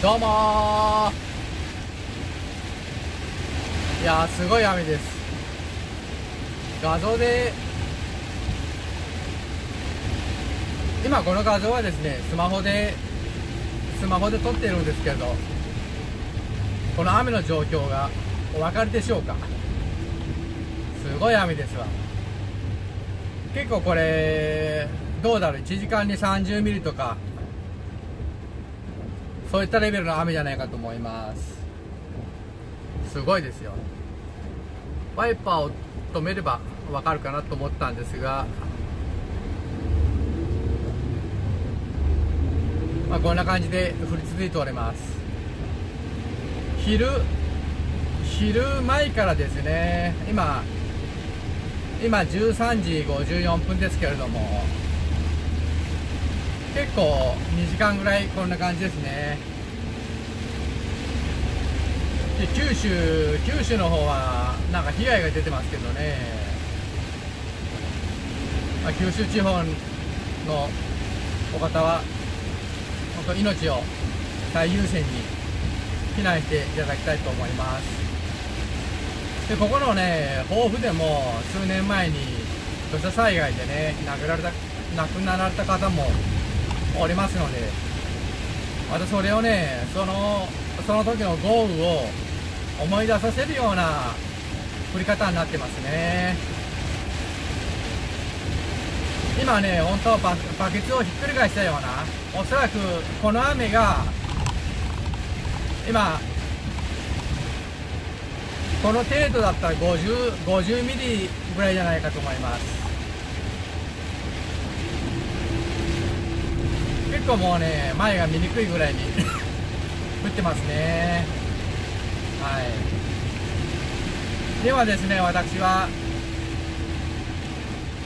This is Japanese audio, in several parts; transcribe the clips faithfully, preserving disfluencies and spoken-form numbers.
どうもー。いやー、すごい雨です。画像で今この画像はですね、スマホでスマホで撮っているんですけど、この雨の状況がお分かりでしょうか。すごい雨ですわ。結構これどうだろう、いちじかんにさんじゅうミリとかそういったレベルの雨じゃないかと思います。すごいですよ。ワイパーを止めれば分かるかなと思ったんですが、まあ、こんな感じで降り続いております。昼昼前からですね、今今じゅうさんじごじゅうよんぷんですけれども、結構にじかんぐらいこんな感じですね。で、九州九州の方はなんか被害が出てますけどね、まあ、九州地方のお方は本当命を最優先に避難していただきたいと思います。で、ここのね、防府でも数年前に土砂災害でね、亡くなられた亡くなられた方もおりますので、またそれをね、そのその時の豪雨を思い出させるような降り方になってますね。今ね、本当ババケツをひっくり返したような、おそらくこの雨が今この程度だったらごじゅうミリぐらいじゃないかと思います。結構もうね、前が見にくいぐらいに降ってますね。はい。ではですね、私は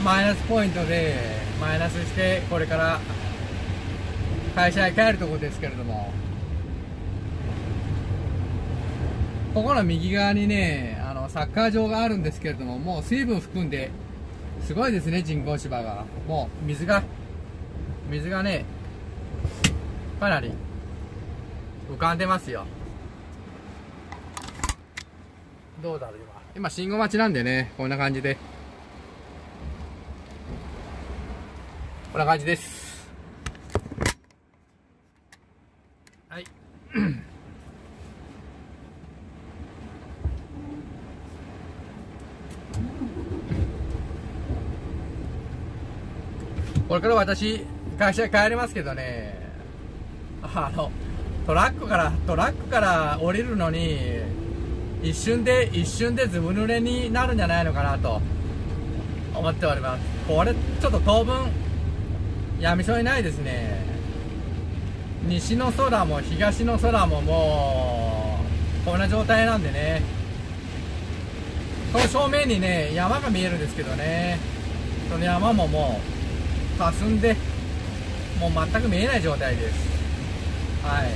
マイナスポイントでマイナスして、これから会社へ帰るところですけれども、ここの右側にね、あのサッカー場があるんですけれども、もう水分含んで、すごいですね、人工芝が。もう水が水がね、かなり浮かんでますよ。どうだろう、今今信号待ちなんでね、こんな感じでこんな感じです。はいこれから私会社へ帰りますけどね、あのトラックからトラックから降りるのに一瞬で一瞬でずぶ濡れになるんじゃないのかなと思っております。これちょっと当分やみそうにないですね。西の空も東の空ももうこんな状態なんでね、この正面にね、山が見えるんですけどね、その山ももう霞んで、もう全く見えない状態です。はい、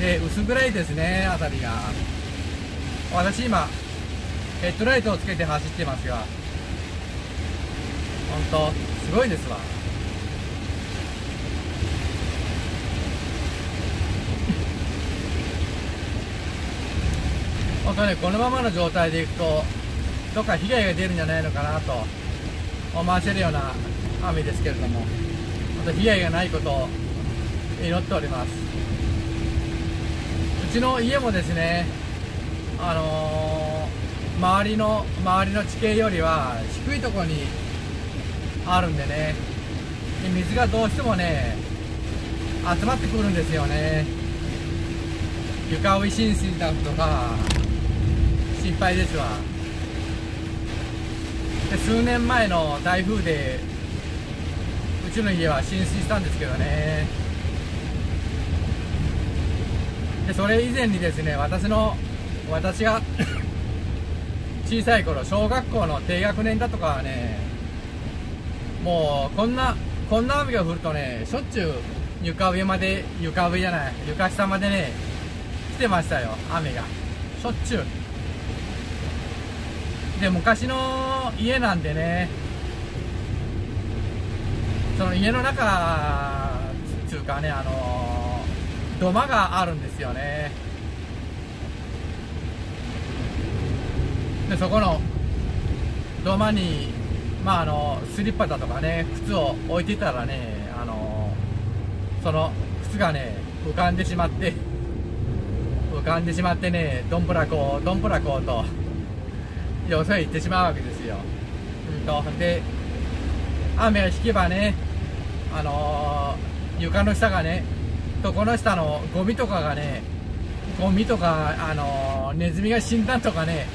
で、薄暗いですね、辺りが。私今ヘッドライトをつけて走ってますが、本当すごいですわ。本当ね、このままの状態でいくとどっか被害が出るんじゃないのかなと思わせるような雨ですけれども、本当被害がないことを祈っております。うちの家もですね、あのー、周りの周りの地形よりは低いところにあるんでね、で、水がどうしてもね集まってくるんですよね。床上浸水だとか心配ですわ。で、数年前の台風でうちの家は浸水したんですけどね。で、それ以前にですね、私の私が小さい頃、小学校の低学年だとかはね、もうこんなこんな雨が降るとね、しょっちゅう床上まで床上じゃない床下までね来てましたよ、雨がしょっちゅうで。昔の家なんでね、その家の中っていうかね、あの土間があるんですよね。でそこの土間に、まあ、あのスリッパだとかね、靴を置いてたらね、あのその靴がね浮かんでしまって浮かんでしまってね、どんぶらこうどんぶらこうとよそへ行ってしまうわけですよ。うんとで雨が引けばね、あの床の下がね、床の下のゴミとかがね、ゴミとか、あのネズミが死んだとかね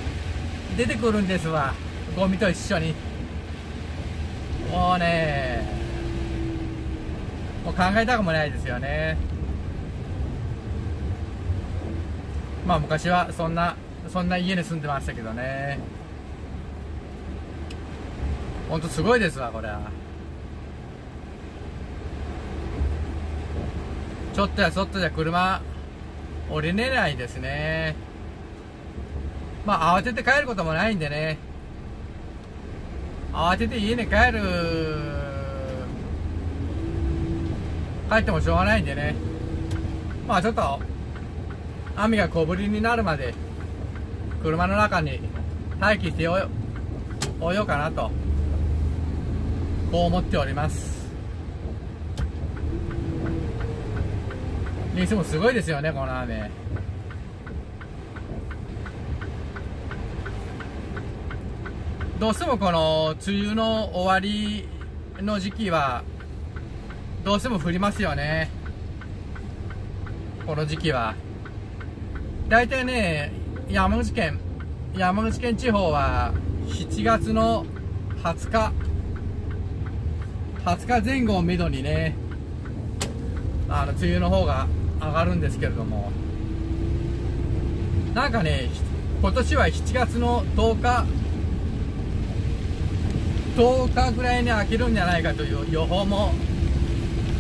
出てくるんですわ、ゴミと一緒に。もうね、もう考えたくもないですよね。まあ昔はそんなそんな家に住んでましたけどね。ほんとすごいですわこれは。ちょっとやそっとじゃ車降りれないですね。まあ慌てて帰ることもないんでね、慌てて家に帰る帰ってもしょうがないんでね、まあちょっと雨が小降りになるまで車の中に待機しておよおようかなと、こう思っております。にしてもすごいですよねこの雨。どうしてもこの梅雨の終わりの時期はどうしても降りますよね、この時期は。大体ね、山口県山口県地方はしちがつのはつかはつかぜん後をめどにね、あの梅雨の方が上がるんですけれども、なんかね今年はしちがつのとおかとおかぐらいに開けるんじゃないかという予報も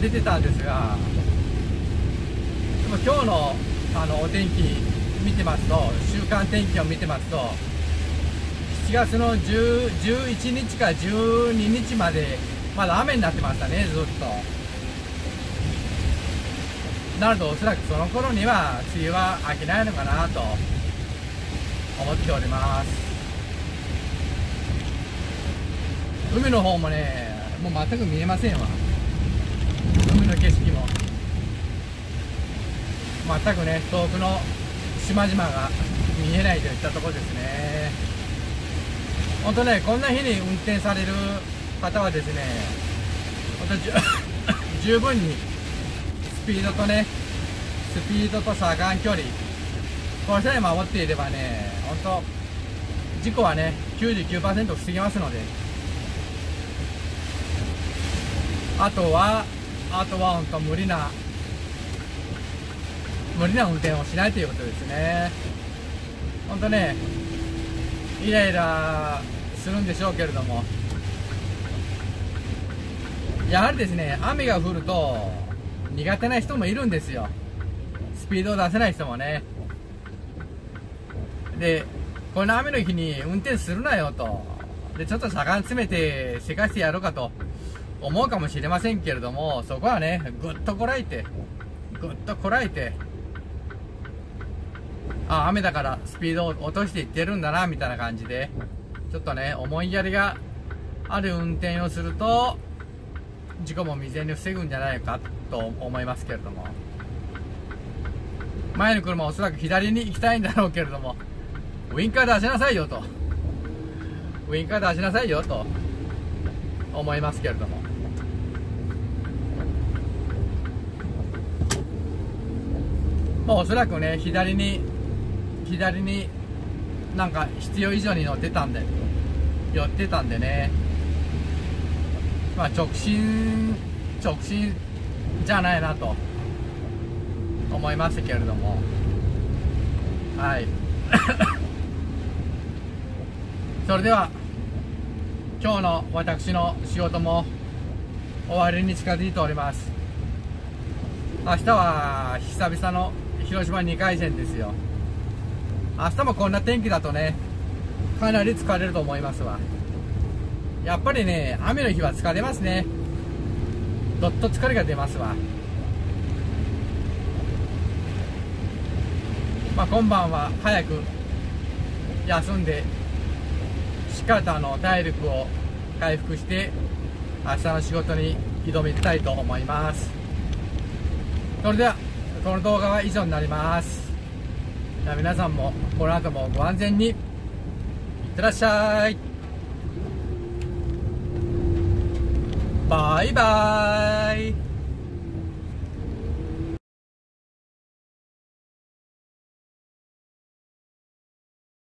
出てたんですが、でも今日のあのお天気見てますと、週間天気を見てますと、しちがつのじゅういちにちかじゅうににちまでまだ雨になってましたね、ずっと。なるとおそらくその頃には梅雨は明けないのかなと思っております。海の方もね、もう全く見えませんわ。海の景色も全くね、遠くの島々が見えないといったところですね。本当ね、こんな日に運転される方はですね、本当十分にスピードとね、スピードと車間距離、これさえ守っていればね、本当事故はね きゅうじゅうきゅうパーセント 防げますので。あとは、あとは本当無理な、無理な運転をしないということですね。本当ね、イライラするんでしょうけれども、やはりですね、雨が降ると苦手な人もいるんですよ。スピードを出せない人もね。で、この雨の日に運転するなよと。で、ちょっと車間詰めてせかしてやろうかと。思うかもしれませんけれども、そこはねぐっとこらえてぐっとこらえて、あ、雨だからスピードを落としていってるんだなみたいな感じで、ちょっとね思いやりがある運転をすると事故も未然に防ぐんじゃないかと思いますけれども、前の車はおそらく左に行きたいんだろうけれども、ウインカー出しなさいよとウインカー出しなさいよと思いますけれども、おそらくね左に左になんか必要以上に乗ってたんで寄ってたんでね、まあ直進直進じゃないなと思いましたけれども、はいそれでは今日の私の仕事も終わりに近づいております。明日は久々の広島にかいせんですよ。明日もこんな天気だとね、かなり疲れると思いますわ。やっぱりね、雨の日は疲れますね。どっと疲れが出ますわ。まあ、今晩は早く休んでしっかりとあの体力を回復して明日の仕事に挑みたいと思います。それではこの動画は以上になります。では皆さんもこの後もご安全にいってらっしゃい。バイバーイ。